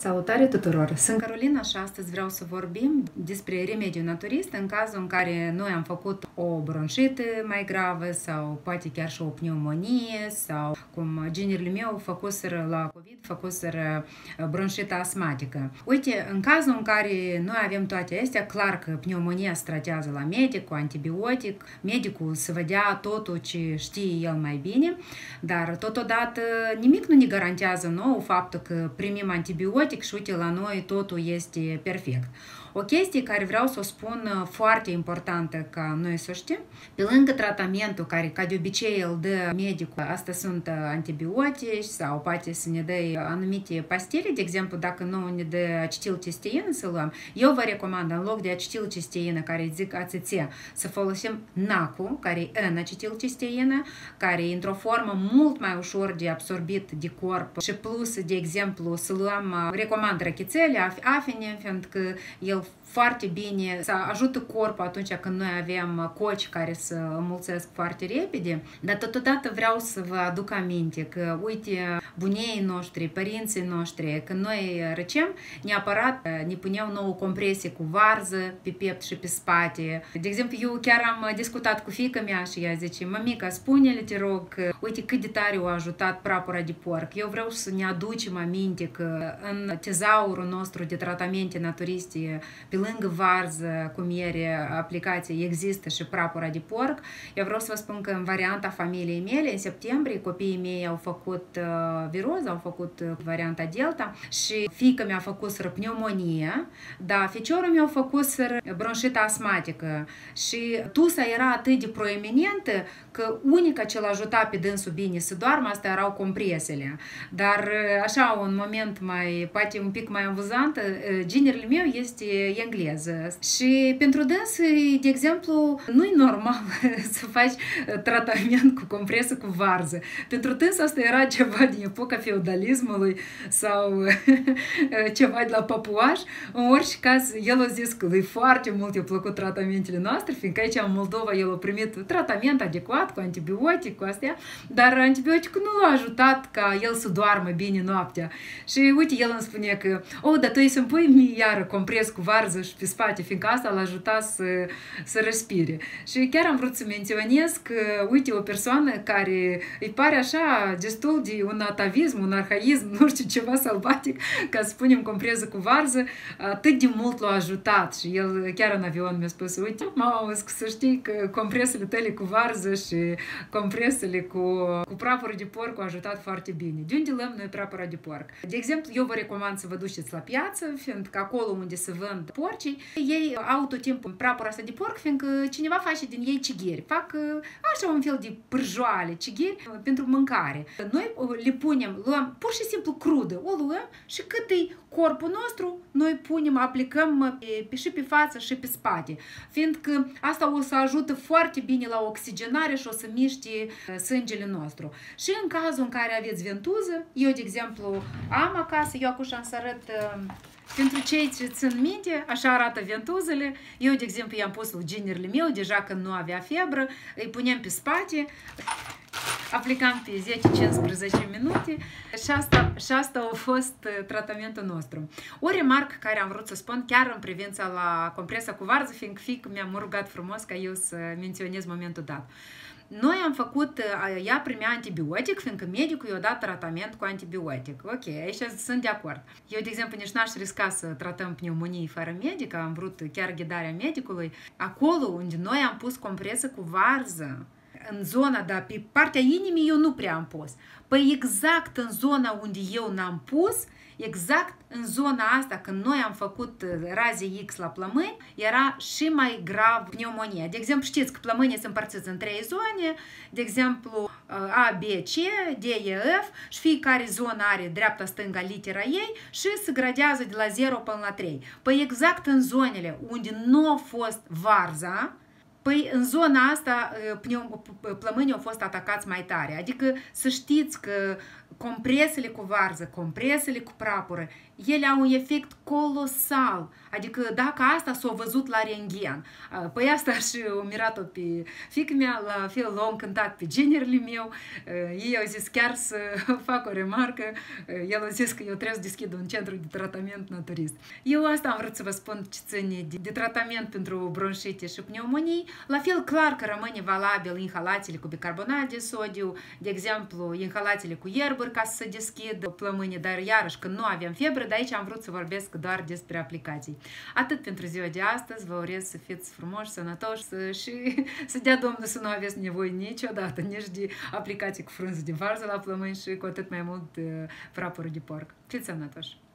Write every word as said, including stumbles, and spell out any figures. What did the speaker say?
Salutare tuturor! Sunt Carolina și astăzi vreau să vorbim despre remediu naturist în cazul în care noi am făcut o bronșită mai gravă sau poate chiar și o pneumonie sau cum ginerile meu făcuseră la COVID, făcuseră bronșită asmatică. Uite, în cazul în care noi avem toate astea, clar că pneumonia se tratează la medic, cu antibiotic, medicul se vedea totul ce știe el mai bine, dar totodată nimic nu ne garantează nouă faptul că primim antibiotic și uite, la noi totul este perfect. O chestie care vreau să o spun foarte importantă ca noi să știm, pe lângă tratamentul care ca de obicei îl dă medicul, asta sunt antibiotici sau poate să ne dă anumite pastile, de exemplu dacă nu ne dă acetilcisteină să luăm, eu vă recomand în loc de acetilcisteină care zic A C C să folosim NAC-ul, care e N-acetilcisteină, care e într-o formă mult mai ușor de absorbit de corp și plus, de exemplu, să luăm, recomand răchițele, afine, fiindcă el foarte bine să ajută corpul atunci când noi avem coci care se înmulțesc foarte repede, dar totodată vreau să vă aduc aminte că, uite, bunii noștri, părinții noștri, când noi răcem, neapărat ne puneau nouă compresie cu varză pe piept și pe spate. De exemplu, eu chiar am discutat cu fiica mea și ea zice, mămica, spune-le, te rog, că, uite cât de tare o ajutat prapura de porc. Eu vreau să ne aducem aminte că în tezaurul nostru de tratamente naturiste, pe lângă varză, cu miere, aplicații, există și prapura de porc. Eu vreau să vă spun că în varianta familiei mele, în septembrie, copiii mei au făcut viroză, au făcut varianta delta și fiica mi-a făcut pneumonie, dar feciorul mi-a făcut bronșită asmatică și tusa era atât de proeminentă că unica ce l-ajuta pe dânsul bine să doarmă, astea erau compresele. Dar așa, un moment mai, poate un pic mai amuzant, ginerul meu este engleză. Și pentru dâns, de exemplu, nu-i normal să faci tratament cu compresă cu varză. Pentru dâns asta era ceva din epoca feudalismului sau ceva de la Papuaș. În orice caz, el a zis că lui foarte mult i-au plăcut tratamentele noastre, fiindcă aici în Moldova el a primit tratament adecvat cu antibiotic, cu astea, dar antibioticul nu l-a ajutat ca el să doarmă bine noaptea. Și uite, el îmi spune că, o, dar tu îi să-mi pui mie iară compres cu varză și pe spate, fiindcă asta l-a ajutat să, să respire. Și chiar am vrut să menționez că, uite, o persoană care îi pare așa destul de un atavism, un arhaism, nu știu, ceva sălbatic, ca să spunem compreză cu varză, atât de mult l-a ajutat. Și el chiar în avion mi-a spus, uite, mă, să știi că compresele tale cu varză și compresele cu, cu prapura de porc au ajutat foarte bine. De unde luăm noi prapura de porc? De exemplu, eu vă recomand să vă duceți la piață, fiindcă acolo unde se vând porcii, ei au tot timpul prapura asta de porc, fiindcă cineva face din ei cigheri. Fac așa un fel de pârjoale, cigheri pentru mâncare. Noi le punem, luăm pur și simplu crudă, o luăm și cât e corpul nostru, noi punem, aplicăm și pe față și pe spate. Fiindcă asta o să ajută foarte bine la oxigenare și o să miște sângele nostru. Și în cazul în care aveți ventuză, eu, de exemplu, am acasă, eu acum să arăt. Pentru cei ce țin minte, așa arată ventuzele. Eu, de exemplu, i-am pus lui ginerul meu, deja când nu avea febră, îi punem pe spate, aplicam pe zece cincisprezece minute și asta, și asta a fost tratamentul nostru. O remarcă care am vrut să spun chiar în privința la compresa cu varză, fiindcă fiic mi-am rugat frumos ca eu să menționez momentul dat. Noi am făcut, ea primea antibiotic, fiindcă medicul i-a dat tratament cu antibiotic. Ok, aici sunt de acord. Eu, de exemplu, nici n-aș risca să tratăm pneumonii fără medic, am vrut chiar ghidarea medicului. Acolo unde noi am pus compresă cu varză, în zona, dar pe partea inimii eu nu prea am pus. Păi exact în zona unde eu n-am pus, exact în zona asta, când noi am făcut raze X la plămâni, era și mai grav pneumonia. De exemplu, știți că plămânii se împărțiți în trei zone, de exemplu A, B, C, D, E, F și fiecare zonă are dreapta, stânga, litera ei și se gradează de la zero până la trei. Păi exact în zonele unde nu a fost varza, păi în zona asta plămânii au fost atacați mai tare. Adică să știți că compresele cu varză, compresele cu prapură, ele au un efect colosal. Adică dacă asta s-a văzut la rentgen, păi asta și o mirat-o pe fiica mea, la fel l-am cântat pe ginerile meu, ei au zis chiar să fac o remarcă, el a zis că eu trebuie să deschid un centru de tratament naturist. Eu asta am vrut să vă spun ce ține de, de tratament pentru bronșite și pneumonii. La fel, clar că rămâne valabil inhalațiile cu bicarbonat de sodiu, de exemplu, inhalațiile cu ierburi ca să se deschidă plămâni, dar iarăși când nu avem febră, de aici am vrut să vorbesc doar despre aplicații. Atât pentru ziua de astăzi, vă urez să fiți frumoși, sănătoși să, și să dea Domnul să nu aveți nevoie niciodată nici de aplicații cu frunze de varză la plămâni și cu atât mai mult prapuri de porc. Fiți sănătoși!